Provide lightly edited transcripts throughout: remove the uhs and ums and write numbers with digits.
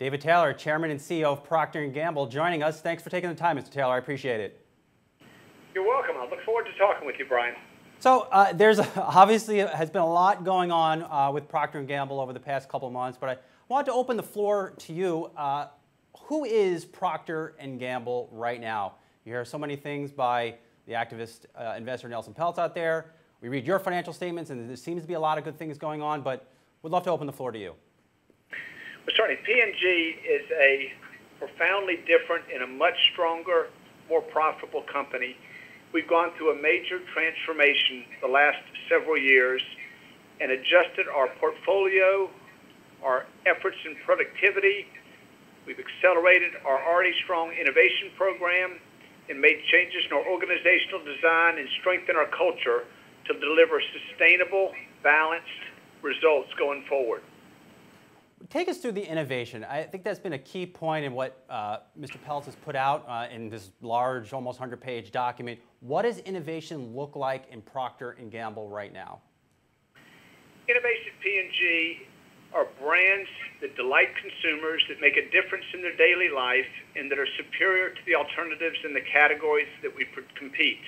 David Taylor, Chairman and CEO of Procter & Gamble, joining us. Thanks for taking the time, Mr. Taylor. I appreciate it. You're welcome. I look forward to talking with you, Brian. So obviously has been a lot going on with Procter & Gamble over the past couple of months, but I want to open the floor to you. Who is Procter & Gamble right now? You hear so many things by the activist investor Nelson Peltz out there. We read your financial statements, and there seems to be a lot of good things going on, but we'd love to open the floor to you. Well, certainly, P&G is a profoundly different and a much stronger, more profitable company. We've gone through a major transformation the last several years and adjusted our portfolio, our efforts in productivity. We've accelerated our already strong innovation program and made changes in our organizational design and strengthened our culture to deliver sustainable, balanced results going forward. Take us through the innovation. I think that's been a key point in what Mr. Peltz has put out in this large, almost 100-page document. What does innovation look like in Procter & Gamble right now? Innovation at P&G are brands that delight consumers, that make a difference in their daily life, and that are superior to the alternatives in the categories that we compete.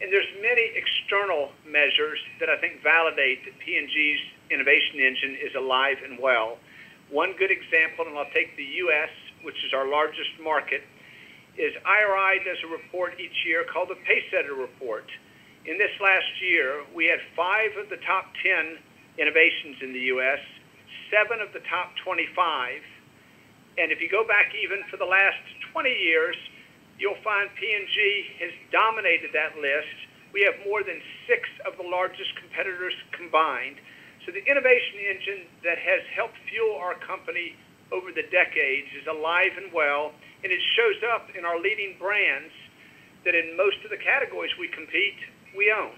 And there's many external measures that I think validate that P&G's innovation engine is alive and well. One good example, and I'll take the U.S., which is our largest market, is IRI does a report each year called the Pacesetter Report. In this last year, we had 5 of the top 10 innovations in the U.S., 7 of the top 25. And if you go back even for the last 20 years, you'll find P&G has dominated that list. We have more than 6 of the largest competitors combined. So the innovation engine that has helped fuel our company over the decades is alive and well, and it shows up in our leading brands that in most of the categories we compete, we own.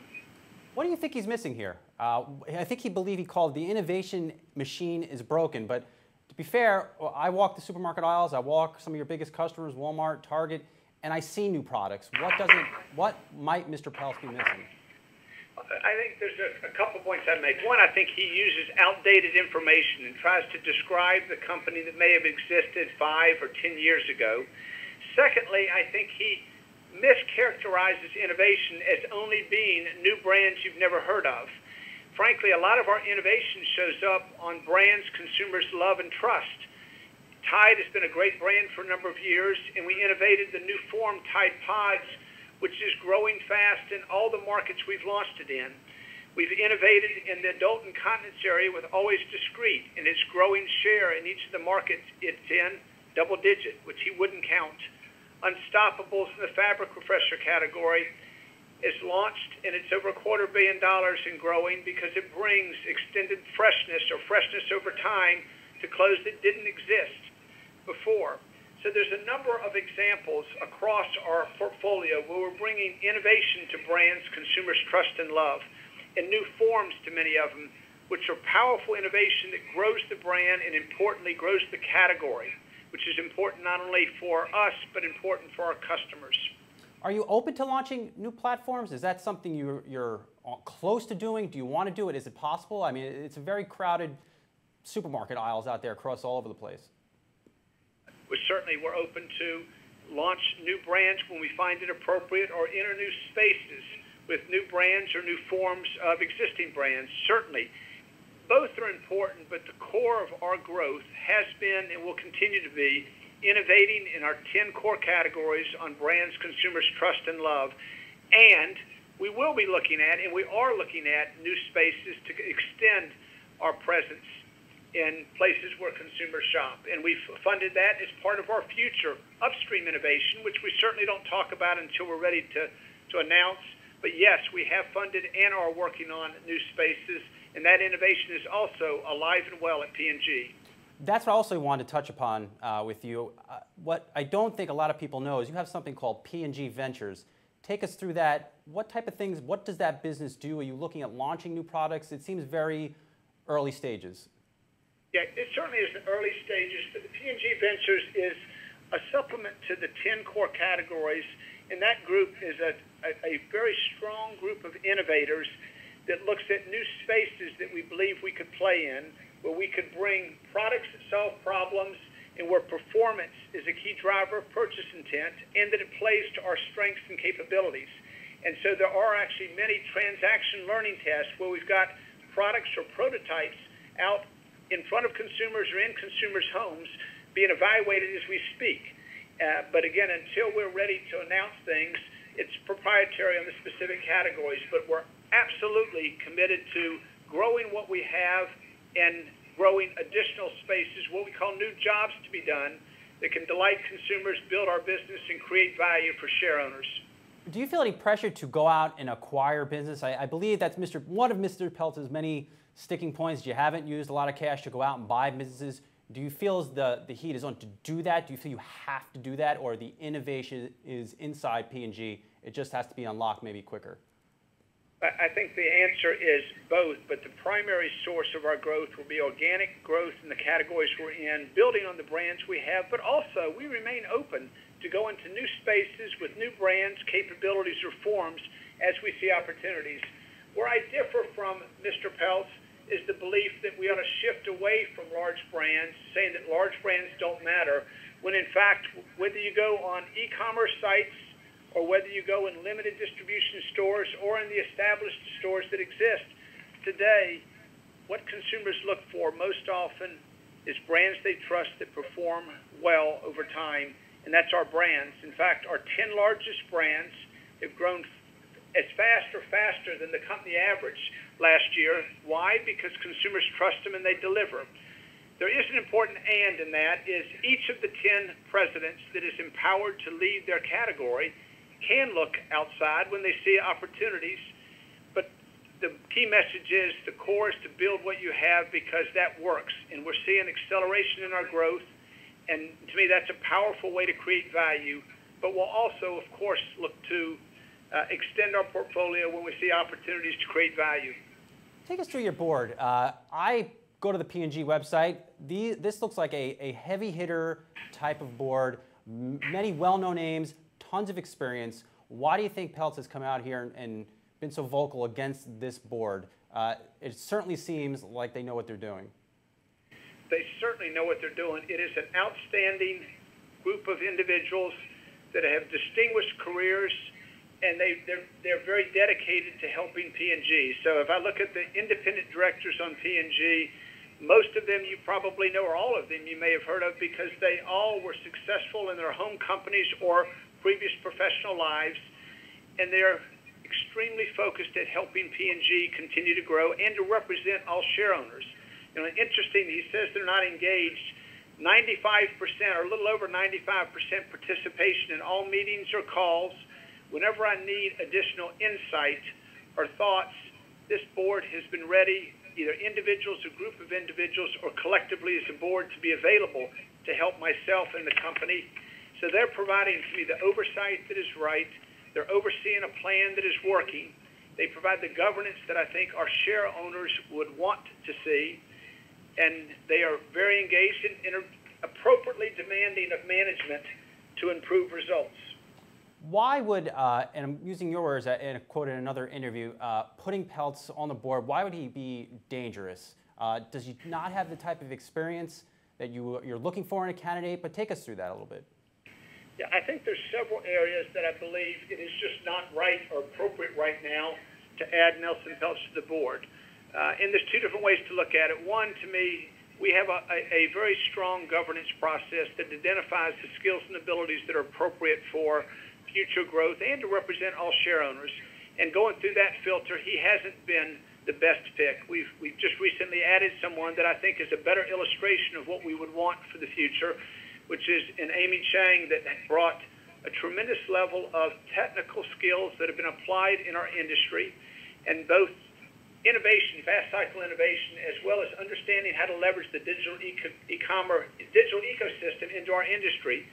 What do you think he's missing here? I think he called the innovation machine is broken, but to be fair, I walk the supermarket aisles, I walk some of your biggest customers, Walmart, Target, and I see new products. What might Mr. Peltz be missing? I think there's a couple points I'd make. One, I think he uses outdated information and tries to describe the company that may have existed 5 or 10 years ago. Secondly, I think he mischaracterizes innovation as only being new brands you've never heard of. Frankly, a lot of our innovation shows up on brands consumers love and trust. Tide has been a great brand for a number of years, and we innovated the new form Tide Pods, which is growing fast in all the markets we've launched it in. We've innovated in the adult incontinence area with Always Discreet, and it's growing share in each of the markets it's in, double digit, which he wouldn't count. Unstoppables in the fabric refresher category is launched, and it's over $250 million and growing because it brings extended freshness or freshness over time to clothes that didn't exist before. So there's a number of examples across our portfolio where we're bringing innovation to brands consumers trust and love, and new forms to many of them, which are powerful innovation that grows the brand and, importantly, grows the category, which is important not only for us but important for our customers. Are you open to launching new platforms? Is that something you're close to doing? Do you want to do it? Is it possible? I mean, it's a very crowded supermarket aisles out there across all over the place. We certainly were open to launch new brands when we find it appropriate or enter new spaces with new brands or new forms of existing brands, certainly. Both are important, but the core of our growth has been and will continue to be innovating in our 10 core categories on brands consumers trust and love. And we will be looking at, and we are looking at, new spaces to extend our presence in places where consumers shop. And we've funded that as part of our future upstream innovation, which we certainly don't talk about until we're ready to announce. But yes, we have funded and are working on new spaces, and that innovation is also alive and well at P&G. That's what I also wanted to touch upon with you. What I don't think a lot of people know is you have something called P&G Ventures. Take us through that. What type of things, what does that business do? Are you looking at launching new products? It seems very early stages. Yeah, it certainly is in early stages, but the P&G Ventures is a supplement to the 10 core categories, and that group is a very strong group of innovators that looks at new spaces that we believe we could play in, where we could bring products that solve problems and where performance is a key driver of purchase intent and that it plays to our strengths and capabilities. And so there are actually many transaction learning tests where we've got products or prototypes out in front of consumers or in consumers' homes being evaluated as we speak. But again, until we're ready to announce things, it's proprietary on the specific categories, but we're absolutely committed to growing what we have and growing additional spaces, what we call new jobs to be done, that can delight consumers, build our business, and create value for share owners. Do you feel any pressure to go out and acquire business? I believe that's one of Mr. Peltz's many sticking points. You haven't used a lot of cash to go out and buy businesses. Do you feel as the heat is on to do that? Do you feel you have to do that, or the innovation is inside P&G? It just has to be unlocked maybe quicker. I think the answer is both, but the primary source of our growth will be organic growth in the categories we're in, building on the brands we have, but also we remain open to go into new spaces with new brands, capabilities, or forms as we see opportunities. Where I differ from Mr. Peltz is the belief that we ought to shift away from large brands, saying that large brands don't matter, when in fact, whether you go on e-commerce sites or whether you go in limited distribution stores or in the established stores that exist today, what consumers look for most often is brands they trust that perform well over time, and that's our brands. In fact, our 10 largest brands have grown as fast or faster than the company average last year. Why? Because consumers trust them and they deliver. There is an important and in that is each of the 10 presidents that is empowered to lead their category can look outside when they see opportunities, but the key message is the core is to build what you have because that works, and we're seeing acceleration in our growth, and to me that's a powerful way to create value, but we'll also, of course, look to extend our portfolio when we see opportunities to create value. Take us through your board. I go to the P&G website. This looks like a heavy hitter type of board, many well-known names, tons of experience. Why do you think Peltz has come out here and been so vocal against this board? It certainly seems like they know what they're doing. They certainly know what they're doing. It is an outstanding group of individuals that have distinguished careers, and they're very dedicated to helping P&G. So if I look at the independent directors on P&G, most of them you probably know, or all of them you may have heard of, because they all were successful in their home companies or previous professional lives, and they're extremely focused at helping P&G continue to grow and to represent all share owners. You know, interesting, he says they're not engaged. 95% or a little over 95% participation in all meetings or calls. Whenever I need additional insight or thoughts, this board has been ready, either individuals or group of individuals or collectively as a board, to be available to help myself and the company. So they're providing to me the oversight that is right. They're overseeing a plan that is working. They provide the governance that I think our share owners would want to see. And they are very engaged and appropriately demanding of management to improve results. Why would, and I'm using your words in a quote in another interview, putting Peltz on the board, why would he be dangerous? Does he not have the type of experience that you're looking for in a candidate? But take us through that a little bit. Yeah, I think there's several areas that I believe it is just not right or appropriate right now to add Nelson Peltz to the board. And there's two different ways to look at it. One, to me, we have a very strong governance process that identifies the skills and abilities that are appropriate for future growth and to represent all share owners. And going through that filter, he hasn't been the best pick. We've just recently added someone that I think is a better illustration of what we would want for the future, which is an Amy Chang that brought a tremendous level of technical skills that have been applied in our industry, and both innovation, fast cycle innovation, as well as understanding how to leverage the digital e-commerce, digital ecosystem into our industry.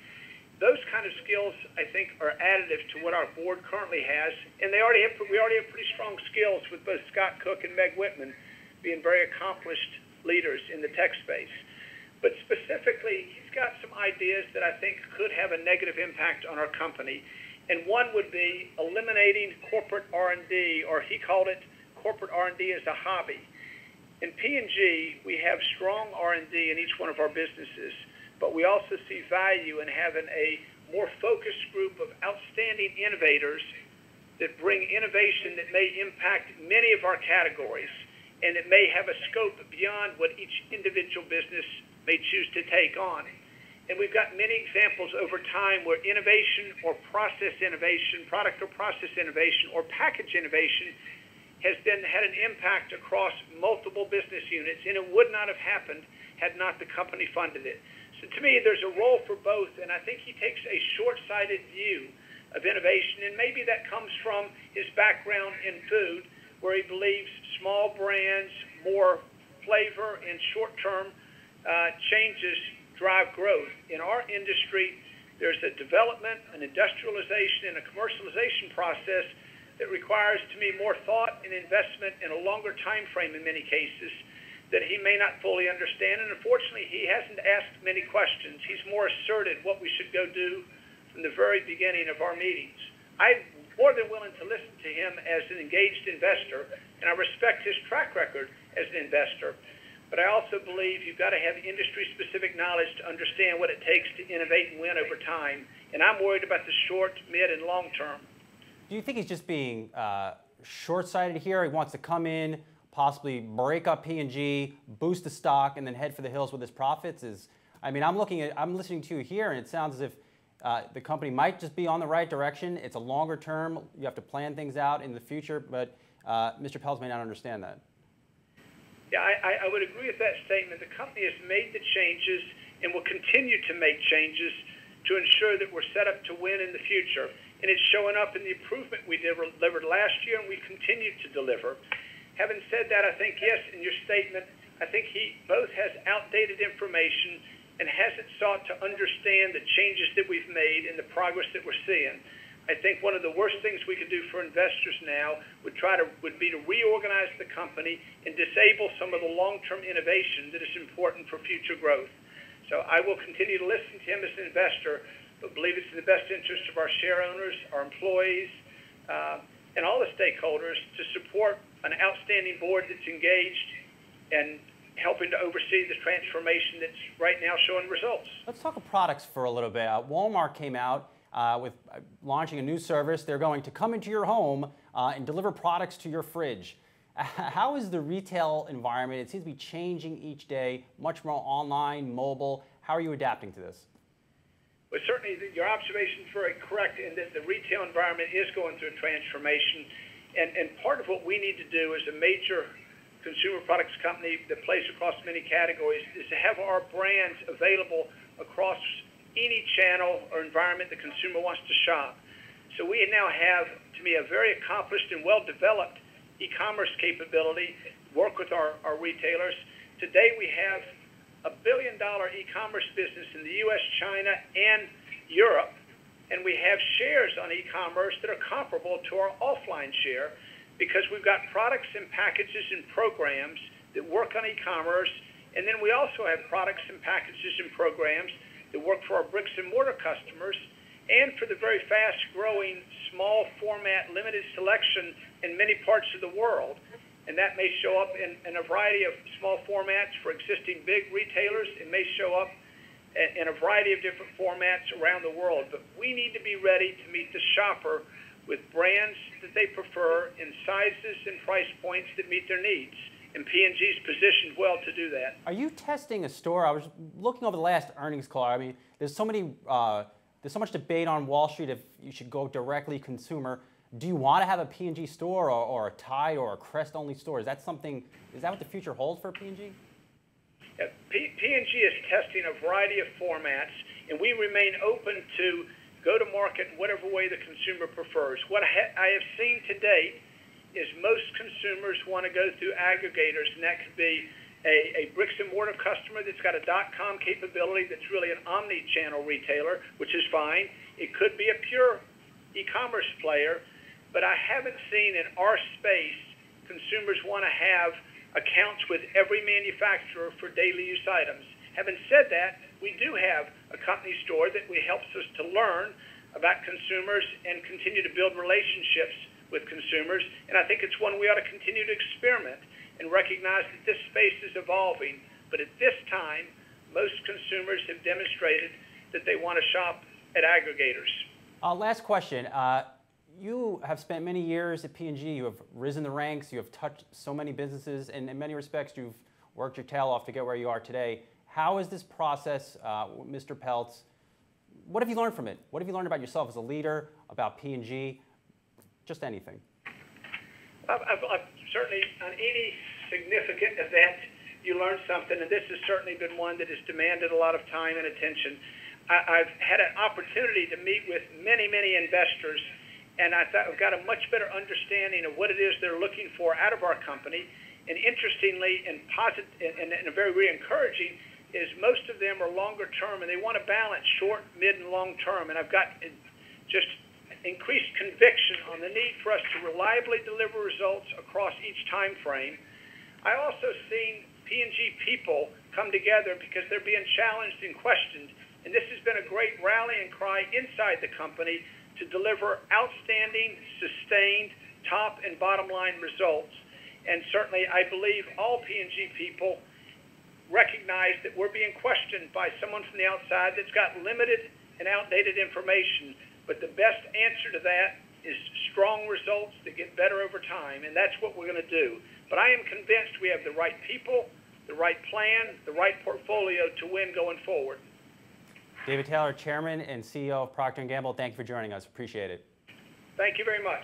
Those kind of skills, I think, are additive to what our board currently has, and we already have pretty strong skills with both Scott Cook and Meg Whitman being very accomplished leaders in the tech space. But specifically, he's got some ideas that I think could have a negative impact on our company. And one would be eliminating corporate R&D, or he called it corporate R&D as a hobby. In P&G, we have strong R&D in each one of our businesses, but we also see value in having a more focused group of outstanding innovators that bring innovation that may impact many of our categories and that may have a scope beyond what each individual business may choose to take on. And we've got many examples over time where innovation or process innovation, product or process innovation, or package innovation has had an impact across multiple business units, and it would not have happened had not the company funded it. So to me, there's a role for both, and I think he takes a short-sighted view of innovation, and maybe that comes from his background in food, where he believes small brands, more flavor, and short-term changes drive growth. In our industry, there's a development, an industrialization, and a commercialization process that requires, to me, more thought and investment in a longer time frame in many cases that he may not fully understand. And unfortunately, he hasn't asked many questions. He's more asserted what we should go do from the very beginning of our meetings. I'm more than willing to listen to him as an engaged investor, and I respect his track record as an investor. But I also believe you've got to have industry-specific knowledge to understand what it takes to innovate and win over time. And I'm worried about the short, mid, and long term. Do you think he's just being short-sighted here? He wants to come in, possibly break up P&G, boost the stock, and then head for the hills with his profits? I'm listening to you here, and it sounds as if the company might just be on the right direction. It's a longer term. You have to plan things out in the future, but Mr. Peltz may not understand that. Yeah, I would agree with that statement. The company has made the changes and will continue to make changes to ensure that we're set up to win in the future. And it's showing up in the improvement we delivered last year, and we continue to deliver. Having said that, I think, yes, in your statement, I think he both has outdated information and hasn't sought to understand the changes that we've made and the progress that we're seeing. I think one of the worst things we could do for investors now would be to reorganize the company and disable some of the long-term innovation that is important for future growth. So I will continue to listen to him as an investor, but believe it's in the best interest of our share owners, our employees, and all the stakeholders to support an outstanding board that's engaged and helping to oversee the transformation that's right now showing results. Let's talk of products for a little bit. Walmart came out with launching a new service. They're going to come into your home and deliver products to your fridge. How is the retail environment? It seems to be changing each day, much more online, mobile. How are you adapting to this? But certainly, your observation is very correct in that the retail environment is going through a transformation. And part of what we need to do as a major consumer products company that plays across many categories is to have our brands available across any channel or environment the consumer wants to shop. So we now have, to me, a very accomplished and well-developed e-commerce capability, work with our retailers. Today, we have a billion-dollar e-commerce business in the U.S., China, and Europe, and we have shares on e-commerce that are comparable to our offline share because we've got products and packages and programs that work on e-commerce, and then we also have products and packages and programs that work for our bricks-and-mortar customers and for the very fast-growing, small-format, limited selection in many parts of the world. And that may show up in a variety of small formats for existing big retailers. It may show up in a variety of different formats around the world. But we need to be ready to meet the shopper with brands that they prefer in sizes and price points that meet their needs. And P&G's positioned well to do that. Are you testing a store? I was looking over the last earnings call. I mean, there's so much debate on Wall Street if you should go directly consumer. Do you want to have a P&G store or a Tide or a Crest-only store? Is that something? Is that what the future holds for P&G? Yeah, P&G is testing a variety of formats, and we remain open to go to market in whatever way the consumer prefers. What I have seen to date is most consumers want to go through aggregators, and that could be a bricks-and-mortar customer that's got a .com capability that's really an omni-channel retailer, which is fine. It could be a pure e-commerce player. But I haven't seen in our space consumers want to have accounts with every manufacturer for daily use items. Having said that, we do have a company store that helps us to learn about consumers and continue to build relationships with consumers. And I think it's one we ought to continue to experiment and recognize that this space is evolving. But at this time, most consumers have demonstrated that they want to shop at aggregators. Last question. You have spent many years at P&G. You have risen the ranks. You have touched so many businesses. And in many respects, you've worked your tail off to get where you are today. How is this process, Mr. Peltz? What have you learned from it? What have you learned about yourself as a leader, about P&G, just anything? I've certainly, on any significant event, you learn something, and this has certainly been one that has demanded a lot of time and attention. I've had an opportunity to meet with many, many investors, and I thought we've got a much better understanding of what it is they're looking for out of our company. And interestingly, and positive, and very, very encouraging, is most of them are longer term, and they want to balance short, mid, and long term. And I've got just increased conviction on the need for us to reliably deliver results across each time frame. I also seen P&G people come together because they're being challenged and questioned, and this has been a great rallying cry inside the company to deliver outstanding, sustained top and bottom line results. And certainly, I believe all P&G people recognize that we're being questioned by someone from the outside that's got limited and outdated information. But the best answer to that is strong results that get better over time, and that's what we're going to do. But I am convinced we have the right people, the right plan, the right portfolio to win going forward. David Taylor, Chairman and CEO of Procter & Gamble, thank you for joining us. Appreciate it. Thank you very much.